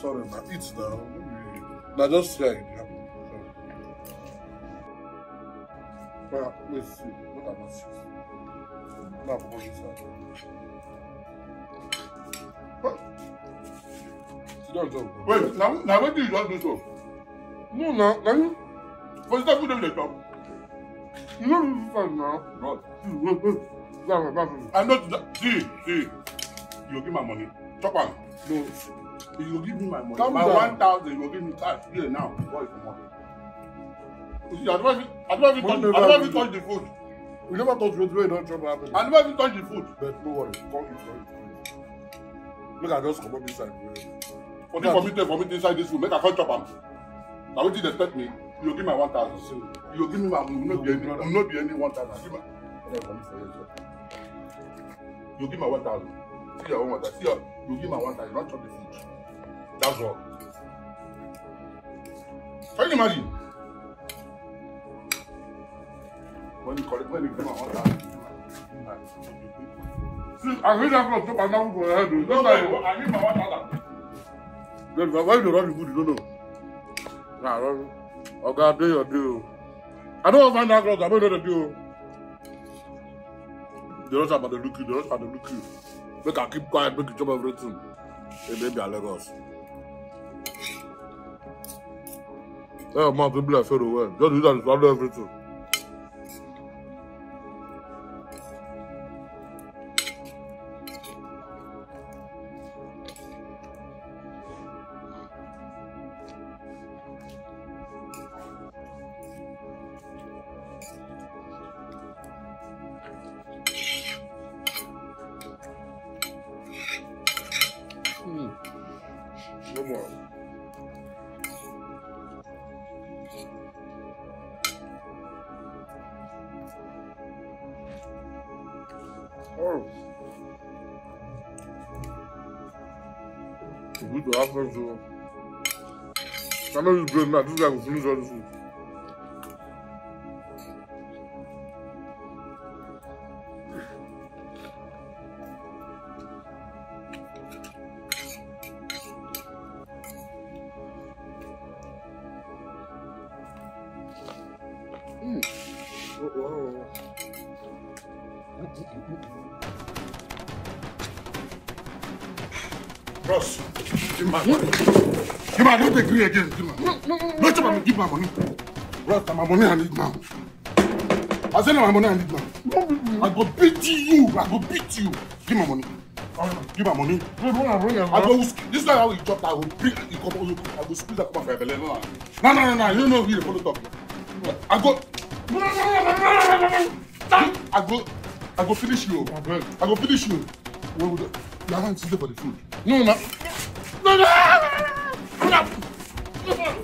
Sorry, man. It's down. Now just try it. Well, let's see. What about this? Now, what is that? What? Wait, now when do you do so? No, now you. What's that food later? You don't do that now. Not. I'm not that. See. You give my money. Chop on. No. You will give me my money. Come by 1,000, you will give me cash. Here now. What is the money? You see, I don't even touch the food. We never touch food, we don't trouble happening. I never even touch the food. But no worry. Come. Make I just come up inside. What is for me to inside this room? Make I come chop am. Now what did you expect me? You will give me 1,000. You will give me my money. Not be any 1,000. Give me. You give me 1,000. See your own water. See your. You give me 1,000. Not chop the food. That's all. Can you imagine? When you give me 1,000. See, I heard that from top and down for your head. No, I give me 1,000. Then why do you run the food? You don't know. Nah, run. Oh God, do your deal. I don't find that girl. I don't know the deal. They don't have the look you. Make I keep quiet, make you chop everything. Hey, baby, I like us. Hey, man, people are fed away. Just do that, it's not everything. I know this bread now, this guy will finish all this food. Ross, I don't agree again. No, no, give my money. Ross, my money I need now. I said my money I need now. I go beat you. Give my money. Give my money. I go. This guy how he chopped. I will beat. I will squeeze that come for belly. No. You know he follow talk. I go. I go finish you. You haven't seen for the food. No.